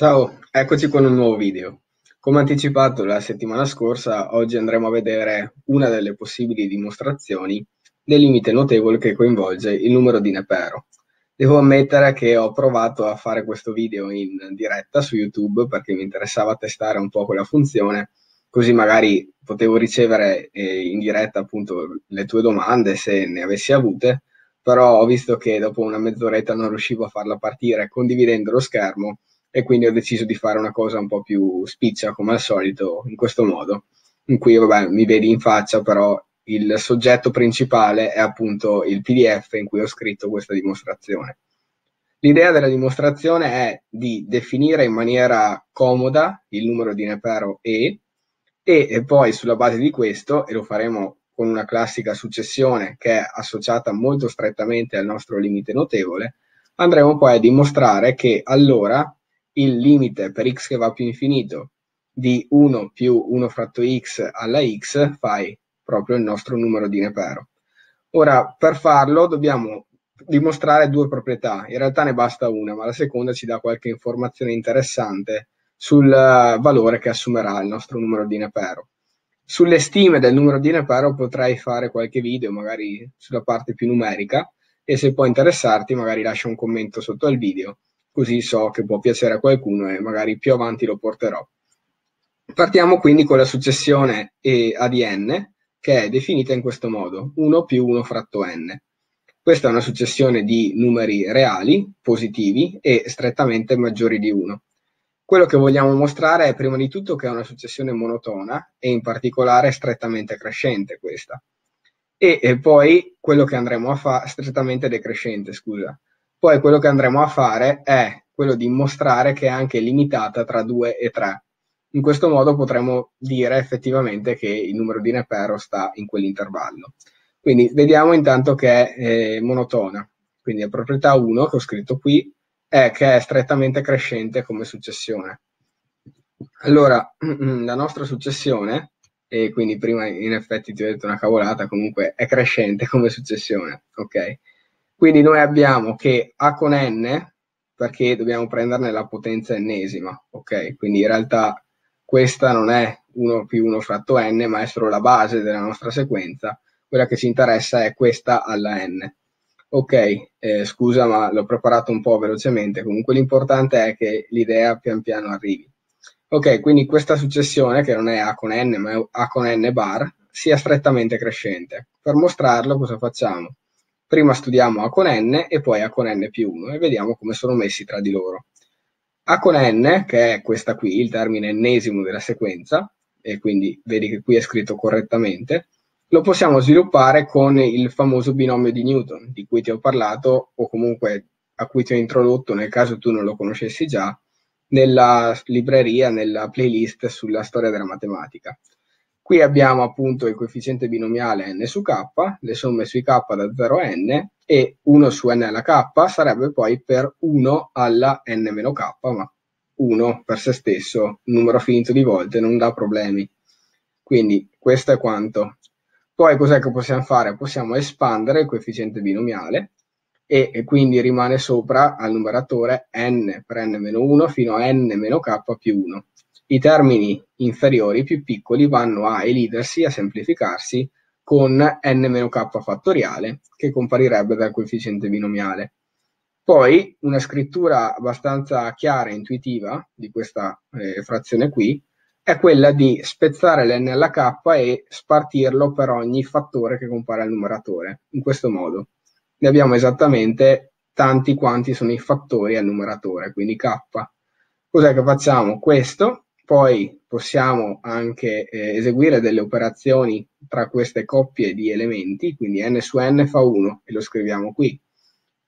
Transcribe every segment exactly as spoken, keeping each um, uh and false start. Ciao, eccoci con un nuovo video. Come anticipato la settimana scorsa, oggi andremo a vedere una delle possibili dimostrazioni del limite notevole che coinvolge il numero di Nepero. Devo ammettere che ho provato a fare questo video in diretta su YouTube perché mi interessava testare un po' quella funzione, così magari potevo ricevere in diretta appunto le tue domande se ne avessi avute, però ho visto che dopo una mezz'oretta non riuscivo a farla partire condividendo lo schermo e quindi ho deciso di fare una cosa un po' più spiccia come al solito in questo modo, in cui vabbè, mi vedi in faccia, però il soggetto principale è appunto il P D F in cui ho scritto questa dimostrazione. L'idea della dimostrazione è di definire in maniera comoda il numero di Nepero e, e, e poi sulla base di questo, e lo faremo con una classica successione che è associata molto strettamente al nostro limite notevole, andremo poi a dimostrare che allora il limite per x che va più infinito di uno più uno fratto x alla x fai proprio il nostro numero di Nepero. Ora, per farlo dobbiamo dimostrare due proprietà, in realtà ne basta una, ma la seconda ci dà qualche informazione interessante sul valore che assumerà il nostro numero di Nepero. Sulle stime del numero di Nepero potrei fare qualche video, magari sulla parte più numerica, e se può interessarti magari lascia un commento sotto al video, così so che può piacere a qualcuno e magari più avanti lo porterò. Partiamo quindi con la successione e a di n, che è definita in questo modo, uno più uno fratto n. Questa è una successione di numeri reali, positivi e strettamente maggiori di uno. Quello che vogliamo mostrare è prima di tutto che è una successione monotona e in particolare strettamente crescente questa. E, e poi quello che andremo a fare, strettamente decrescente, scusa. Poi quello che andremo a fare è quello di mostrare che è anche limitata tra due e tre. In questo modo potremo dire effettivamente che il numero di Nepero sta in quell'intervallo. Quindi vediamo intanto che è eh, monotona. Quindi la proprietà uno che ho scritto qui è che è strettamente crescente come successione. Allora, la nostra successione, e quindi prima in effetti ti ho detto una cavolata, comunque è crescente come successione, ok? Quindi noi abbiamo che a con n, perché dobbiamo prenderne la potenza ennesima, ok? Quindi in realtà questa non è uno più uno fratto n, ma è solo la base della nostra sequenza. Quella che ci interessa è questa alla n. Ok, eh, scusa ma l'ho preparato un po' velocemente, comunque l'importante è che l'idea pian piano arrivi. Ok, quindi questa successione, che non è a con n, ma è a con n bar, sia strettamente crescente. Per mostrarlo cosa facciamo? Prima studiamo a con n e poi a con n più uno e vediamo come sono messi tra di loro. A con n, che è questa qui, il termine ennesimo della sequenza, e quindi vedi che qui è scritto correttamente, lo possiamo sviluppare con il famoso binomio di Newton, di cui ti ho parlato, o comunque a cui ti ho introdotto, nel caso tu non lo conoscessi già, nella libreria, nella playlist sulla storia della matematica. Qui abbiamo appunto il coefficiente binomiale n su k, le somme sui k da zero a n, e uno su n alla k sarebbe poi per uno alla n meno k, ma uno per se stesso, numero finito di volte, non dà problemi. Quindi questo è quanto. Poi cos'è che possiamo fare? Possiamo espandere il coefficiente binomiale e, e quindi rimane sopra al numeratore n per n meno uno fino a n meno k più uno. I termini inferiori più piccoli vanno a elidersi, a semplificarsi con n-k fattoriale che comparirebbe dal coefficiente binomiale. Poi una scrittura abbastanza chiara e intuitiva di questa eh, frazione qui è quella di spezzare l'n alla k e spartirlo per ogni fattore che compare al numeratore. In questo modo ne abbiamo esattamente tanti quanti sono i fattori al numeratore, quindi k. Cos'è che facciamo? Questo. Poi possiamo anche eh, eseguire delle operazioni tra queste coppie di elementi, quindi n su n fa uno e lo scriviamo qui.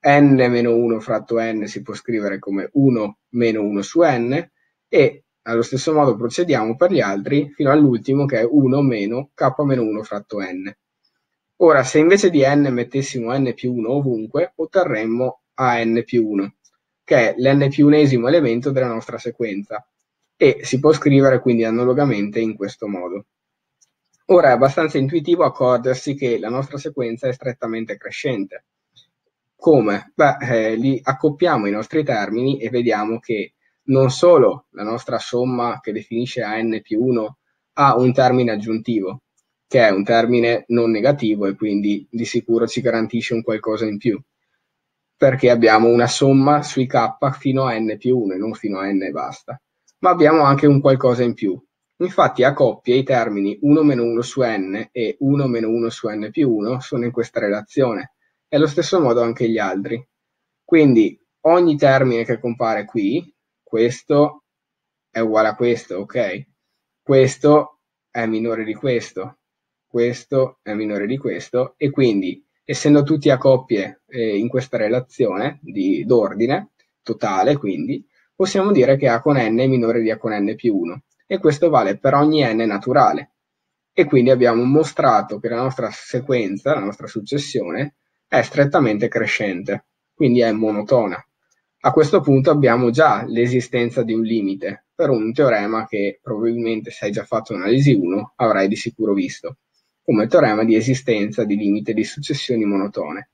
n meno uno fratto n si può scrivere come uno meno uno su n e allo stesso modo procediamo per gli altri fino all'ultimo che è uno meno k meno uno fratto n. Ora se invece di n mettessimo n più uno ovunque otterremmo an più uno, che è l'n più unesimo elemento della nostra sequenza. E si può scrivere quindi analogamente in questo modo. Ora è abbastanza intuitivo accorgersi che la nostra sequenza è strettamente crescente. Come? Beh, eh, li accoppiamo i nostri termini e vediamo che non solo la nostra somma che definisce a n più uno ha un termine aggiuntivo, che è un termine non negativo e quindi di sicuro ci garantisce un qualcosa in più, perché abbiamo una somma sui k fino a n più uno e non fino a n e basta, ma abbiamo anche un qualcosa in più. Infatti a coppie i termini uno meno uno su n e uno meno uno su n più uno sono in questa relazione, e allo stesso modo anche gli altri. Quindi ogni termine che compare qui, questo è uguale a questo, ok? Questo è minore di questo, questo è minore di questo, e quindi essendo tutti a coppie eh, in questa relazione di d'ordine totale, quindi possiamo dire che a con n è minore di a con n più uno, e questo vale per ogni n naturale. E quindi abbiamo mostrato che la nostra sequenza, la nostra successione, è strettamente crescente, quindi è monotona. A questo punto abbiamo già l'esistenza di un limite per un teorema che probabilmente, se hai già fatto analisi uno, avrai di sicuro visto, come il teorema di esistenza di limite di successioni monotone.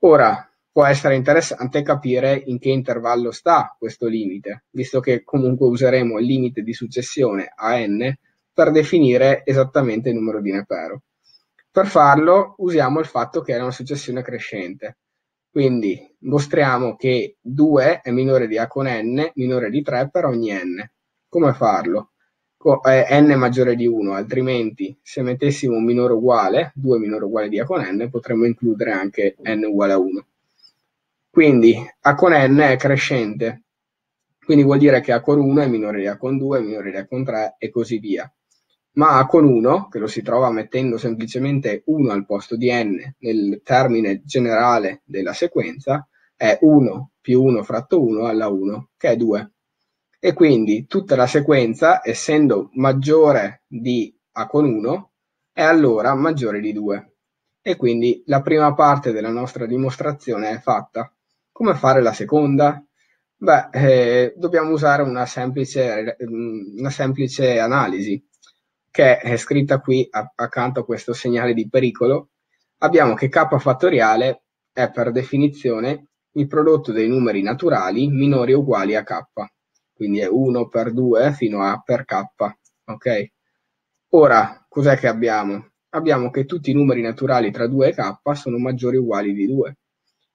Ora, può essere interessante capire in che intervallo sta questo limite, visto che comunque useremo il limite di successione a n per definire esattamente il numero di Nepero. Per farlo usiamo il fatto che è una successione crescente, quindi mostriamo che due è minore di a con n, minore di tre per ogni n. Come farlo? N maggiore di uno, altrimenti se mettessimo un minore uguale, due minore uguale di a con n, potremmo includere anche n uguale a uno. Quindi a con n è crescente, quindi vuol dire che a con uno è minore di a con due, è minore di a con tre e così via. Ma a con uno, che lo si trova mettendo semplicemente uno al posto di n nel termine generale della sequenza, è uno più uno fratto uno alla uno, che è due. E quindi tutta la sequenza, essendo maggiore di a con uno, è allora maggiore di due. E quindi la prima parte della nostra dimostrazione è fatta. Come fare la seconda? Beh, eh, dobbiamo usare una semplice, una semplice analisi, che è scritta qui a, accanto a questo segnale di pericolo. Abbiamo che k fattoriale è per definizione il prodotto dei numeri naturali minori o uguali a k, quindi è uno per due fino a per k, ok? Ora, cos'è che abbiamo? Abbiamo che tutti i numeri naturali tra due e k sono maggiori o uguali di due.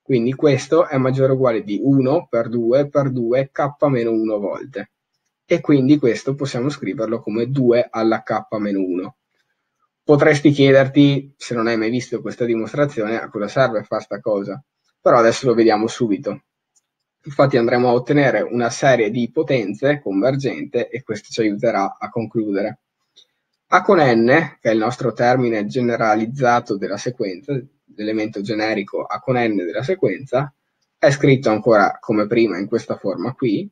Quindi questo è maggiore o uguale di uno per due per due k meno uno volte. E quindi questo possiamo scriverlo come due alla k meno uno. Potresti chiederti, se non hai mai visto questa dimostrazione, a cosa serve fare sta cosa. Però adesso lo vediamo subito. Infatti andremo a ottenere una serie di potenze convergente e questo ci aiuterà a concludere. A con n, che è il nostro termine generalizzato della sequenza, l'elemento generico a con n della sequenza, è scritto ancora come prima in questa forma qui,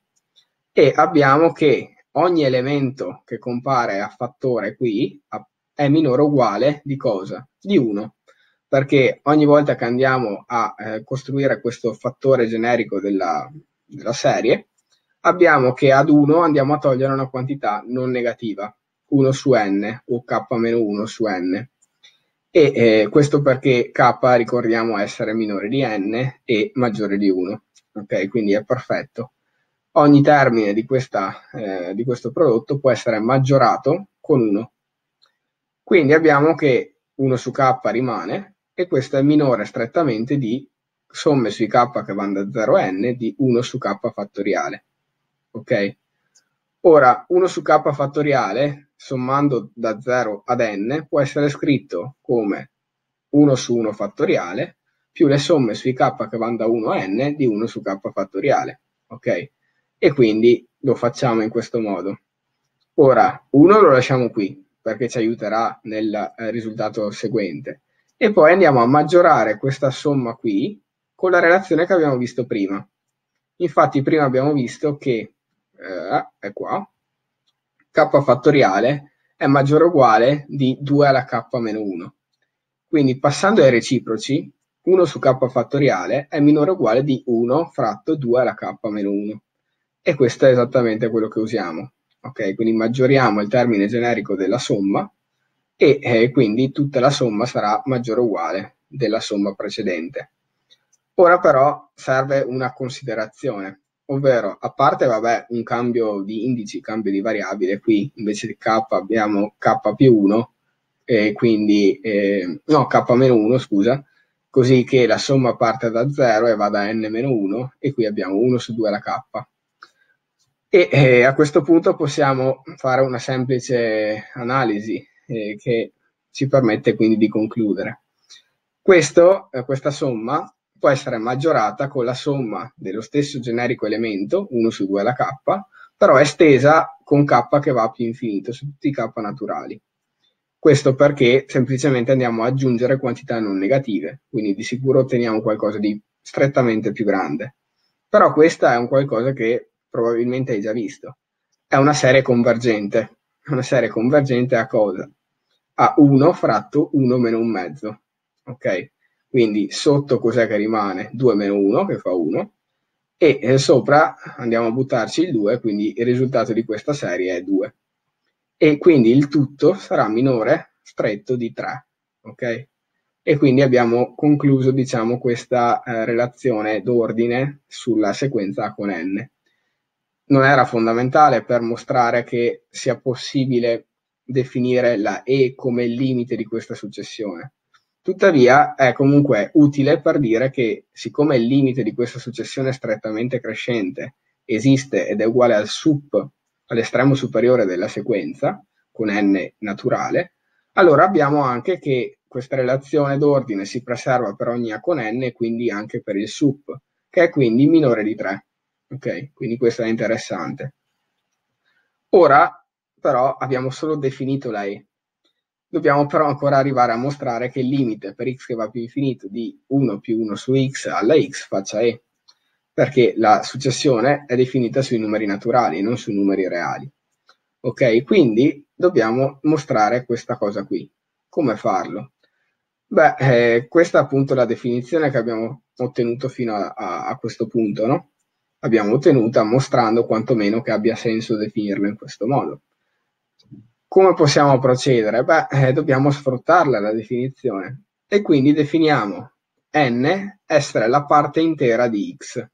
e abbiamo che ogni elemento che compare a fattore qui è minore o uguale di cosa? Di uno, perché ogni volta che andiamo a eh, costruire questo fattore generico della, della serie, abbiamo che ad uno andiamo a togliere una quantità non negativa, uno su n o k meno uno su n. E eh, questo perché k, ricordiamo, essere minore di n e maggiore di uno, ok? Quindi è perfetto. Ogni termine di, questa, eh, di questo prodotto può essere maggiorato con uno. Quindi abbiamo che uno su k rimane, e questo è minore strettamente di somme sui k che vanno da zero a n di uno su k fattoriale, ok? Ora, uno su k fattoriale, sommando da zero ad n, può essere scritto come uno su uno fattoriale più le somme sui k che vanno da uno a n di uno su k fattoriale, ok? E quindi lo facciamo in questo modo. Ora, uno lo lasciamo qui, perché ci aiuterà nel eh, risultato seguente, e poi andiamo a maggiorare questa somma qui con la relazione che abbiamo visto prima. Infatti prima abbiamo visto che, eh, è qua, k fattoriale è maggiore o uguale di due alla k meno uno. Quindi passando ai reciproci, uno su k fattoriale è minore o uguale di uno fratto due alla k meno uno. E questo è esattamente quello che usiamo. Ok, quindi maggioriamo il termine generico della somma e eh, quindi tutta la somma sarà maggiore o uguale della somma precedente. Ora però serve una considerazione. ovvero, a parte, vabbè, un cambio di indici, cambio di variabile, qui invece di k abbiamo k più uno, e quindi, eh, no, k meno uno, scusa, così che la somma parte da zero e va da n meno uno, e qui abbiamo uno su due alla k. E eh, a questo punto possiamo fare una semplice analisi eh, che ci permette quindi di concludere. Questo, eh, questa somma può essere maggiorata con la somma dello stesso generico elemento, uno su due alla k, però estesa con k che va a più infinito su tutti i k naturali. Questo perché semplicemente andiamo ad aggiungere quantità non negative, quindi di sicuro otteniamo qualcosa di strettamente più grande. Però questa è un qualcosa che probabilmente hai già visto. È una serie convergente. Una serie convergente a cosa? A uno fratto uno meno un mezzo. Ok? Quindi sotto cos'è che rimane? due meno uno, che fa uno, e eh, sopra andiamo a buttarci il due, quindi il risultato di questa serie è due. E quindi il tutto sarà minore stretto di tre. Ok? E quindi abbiamo concluso, diciamo, questa eh, relazione d'ordine sulla sequenza A con N. Non era fondamentale per mostrare che sia possibile definire la E come il limite di questa successione. Tuttavia è comunque utile per dire che, siccome il limite di questa successione strettamente crescente esiste ed è uguale al sup, all'estremo superiore della sequenza, con n naturale, allora abbiamo anche che questa relazione d'ordine si preserva per ogni A con n e quindi anche per il sup, che è quindi minore di tre. Ok, quindi questo è interessante. Ora, però, abbiamo solo definito la E. Dobbiamo però ancora arrivare a mostrare che il limite per x che va più infinito di uno più uno su x alla x faccia E, perché la successione è definita sui numeri naturali, non sui numeri reali. Ok, quindi dobbiamo mostrare questa cosa qui. Come farlo? Beh, eh, questa è appunto la definizione che abbiamo ottenuto fino a, a, a questo punto, no? Abbiamo ottenuta mostrando quantomeno che abbia senso definirlo in questo modo. Come possiamo procedere? Beh, eh, dobbiamo sfruttarla la definizione e quindi definiamo n essere la parte intera di x.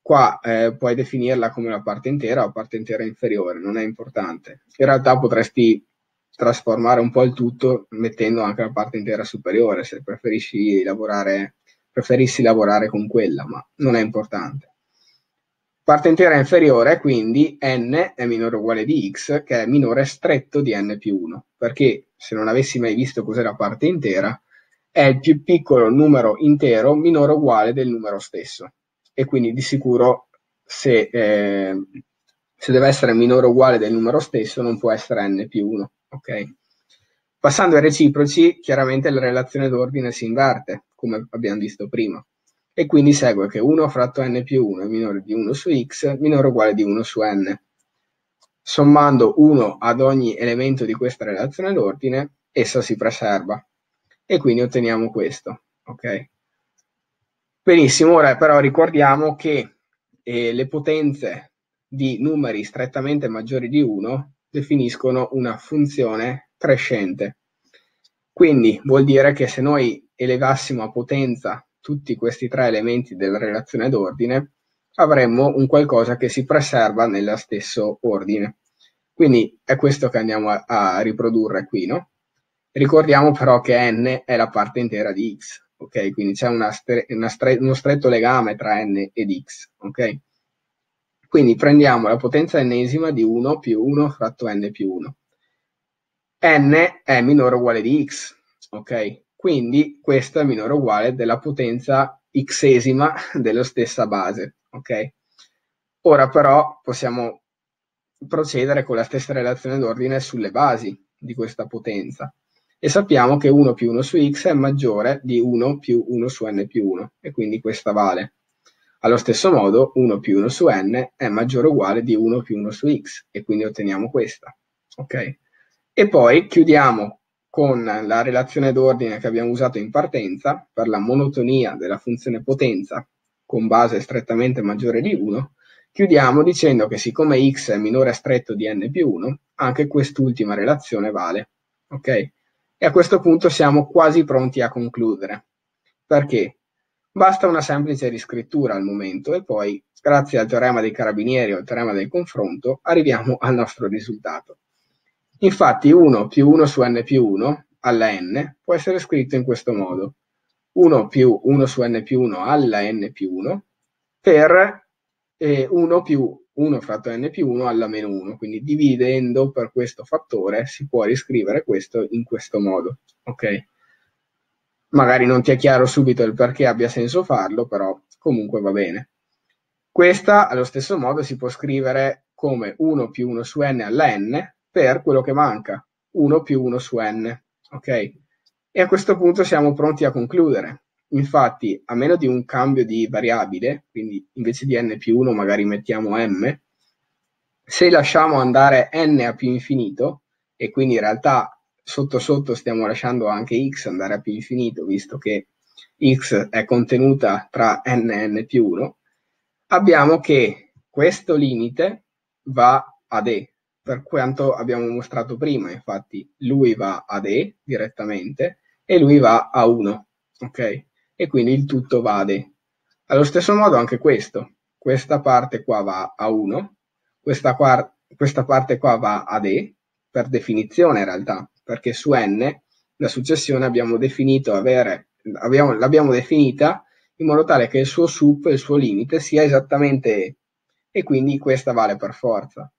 Qua eh, puoi definirla come la parte intera o la parte intera inferiore, non è importante. In realtà potresti trasformare un po' il tutto mettendo anche la parte intera superiore, se preferisci lavorare, preferissi lavorare con quella, ma non è importante. Parte intera inferiore, quindi n è minore o uguale di x, che è minore stretto di n più uno, perché se non avessi mai visto cos'è la parte intera, è il più piccolo numero intero minore o uguale del numero stesso. E quindi di sicuro se, eh, se deve essere minore o uguale del numero stesso non può essere n più uno. Okay? Passando ai reciproci, chiaramente la relazione d'ordine si inverte, come abbiamo visto prima. E quindi segue che uno fratto n più uno è minore di uno su x, minore o uguale di uno su n. Sommando uno ad ogni elemento di questa relazione d'ordine, essa si preserva. E quindi otteniamo questo. Ok? Benissimo, ora però ricordiamo che eh, le potenze di numeri strettamente maggiori di uno definiscono una funzione crescente. Quindi vuol dire che se noi elevassimo a potenza tutti questi tre elementi della relazione d'ordine, avremmo un qualcosa che si preserva nello stesso ordine. Quindi è questo che andiamo a, a riprodurre qui, no? Ricordiamo però che n è la parte intera di x, ok? Quindi c'è una stre- una stre- uno stretto legame tra n ed x, ok? Quindi prendiamo la potenza ennesima di uno più uno fratto n più uno. N è minore o uguale di x, ok? Quindi questa è minore o uguale della potenza xesima della stessa base, ok? Ora però possiamo procedere con la stessa relazione d'ordine sulle basi di questa potenza e sappiamo che uno più uno su x è maggiore di uno più uno su n più uno e quindi questa vale. Allo stesso modo uno più uno su n è maggiore o uguale di uno più uno su x e quindi otteniamo questa, ok? E poi chiudiamo con la relazione d'ordine che abbiamo usato in partenza per la monotonia della funzione potenza con base strettamente maggiore di uno, chiudiamo dicendo che siccome x è minore stretto di n più uno, anche quest'ultima relazione vale. Ok? E a questo punto siamo quasi pronti a concludere. Perché? Basta una semplice riscrittura al momento e poi Grazie al teorema dei carabinieri o al teorema del confronto arriviamo al nostro risultato. Infatti uno più uno su n più uno alla n può essere scritto in questo modo: uno più uno su n più uno alla n più uno per eh, uno più uno fratto n più uno alla meno uno, quindi dividendo per questo fattore si può riscrivere questo in questo modo. Ok? Magari non ti è chiaro subito il perché abbia senso farlo, però comunque va bene. Questa allo stesso modo si può scrivere come uno più uno su n alla n per quello che manca, uno più uno su n. Ok? E a questo punto siamo pronti a concludere. Infatti, a meno di un cambio di variabile, quindi invece di n più uno magari mettiamo m, se lasciamo andare n a più infinito, e quindi in realtà sotto sotto stiamo lasciando anche x andare a più infinito, visto che x è contenuta tra n e n più uno, abbiamo che questo limite va ad e, per quanto abbiamo mostrato prima. Infatti lui va ad e direttamente e lui va a uno, ok? E quindi il tutto va ad e. Allo stesso modo anche questo, questa parte qua va a uno, questa, qua, questa parte qua va ad e, per definizione in realtà, perché su n la successione abbiamo definito avere, abbiamo, l'abbiamo definita in modo tale che il suo sup, il suo limite, sia esattamente e, e quindi questa vale per forza.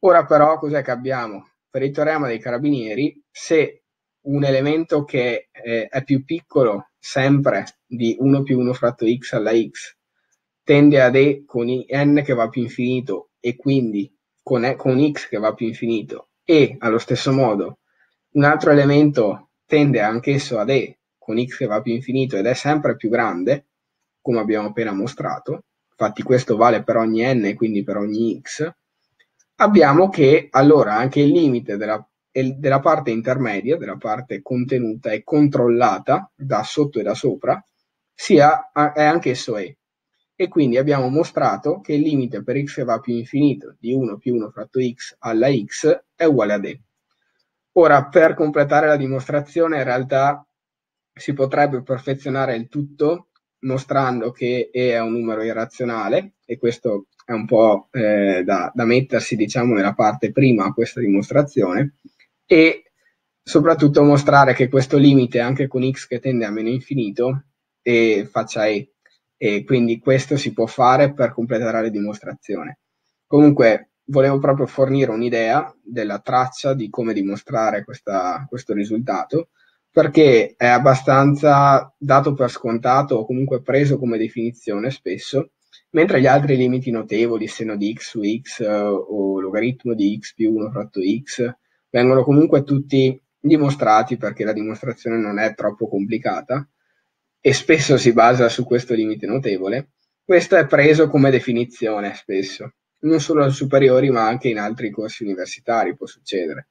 Ora però cos'è che abbiamo? Per il teorema dei carabinieri, se un elemento che eh, è più piccolo sempre di uno più uno fratto x alla x tende ad e con n che va più infinito e quindi con, e, con x che va più infinito, e allo stesso modo un altro elemento tende anch'esso ad e con x che va più infinito ed è sempre più grande, come abbiamo appena mostrato, infatti questo vale per ogni n e quindi per ogni x, abbiamo che allora anche il limite della, della parte intermedia, della parte contenuta e controllata da sotto e da sopra, sia, è anch'esso e. E quindi abbiamo mostrato che il limite per x che va più infinito di uno più uno fratto x alla x è uguale ad e. Ora, per completare la dimostrazione, in realtà si potrebbe perfezionare il tutto mostrando che e è un numero irrazionale, e questo è un po' eh, da, da mettersi, diciamo, nella parte prima a questa dimostrazione, e soprattutto mostrare che questo limite anche con x che tende a meno infinito e faccia e, e quindi questo si può fare per completare la dimostrazione. Comunque volevo proprio fornire un'idea della traccia di come dimostrare questa, questo risultato, perché è abbastanza dato per scontato o comunque preso come definizione spesso, mentre gli altri limiti notevoli, seno di x su x o logaritmo di x più uno fratto x, vengono comunque tutti dimostrati perché la dimostrazione non è troppo complicata e spesso si basa su questo limite notevole. Questo è preso come definizione spesso, non solo ai superiori ma anche in altri corsi universitari può succedere.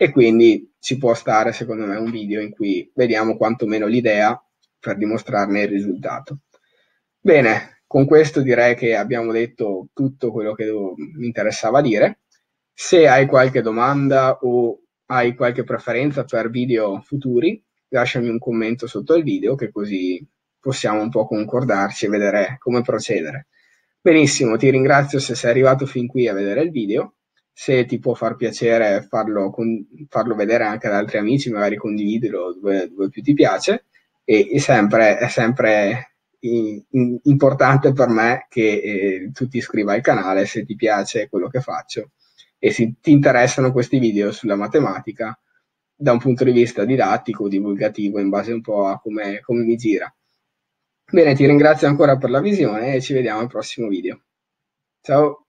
E quindi ci può stare, secondo me, un video in cui vediamo quantomeno l'idea per dimostrarne il risultato. Bene, con questo direi che abbiamo detto tutto quello che mi interessava dire. Se hai qualche domanda o hai qualche preferenza per video futuri, lasciami un commento sotto il video, che così possiamo un po' concordarci e vedere come procedere. Benissimo, ti ringrazio se sei arrivato fin qui a vedere il video. Se ti può far piacere farlo, con, farlo vedere anche ad altri amici, magari condividilo dove, dove più ti piace, e, e sempre, è sempre in, in, importante per me che eh, tu ti iscriva al canale se ti piace quello che faccio e se ti interessano questi video sulla matematica da un punto di vista didattico, divulgativo, in base un po' a come, come mi gira. Bene, ti ringrazio ancora per la visione e ci vediamo al prossimo video. Ciao!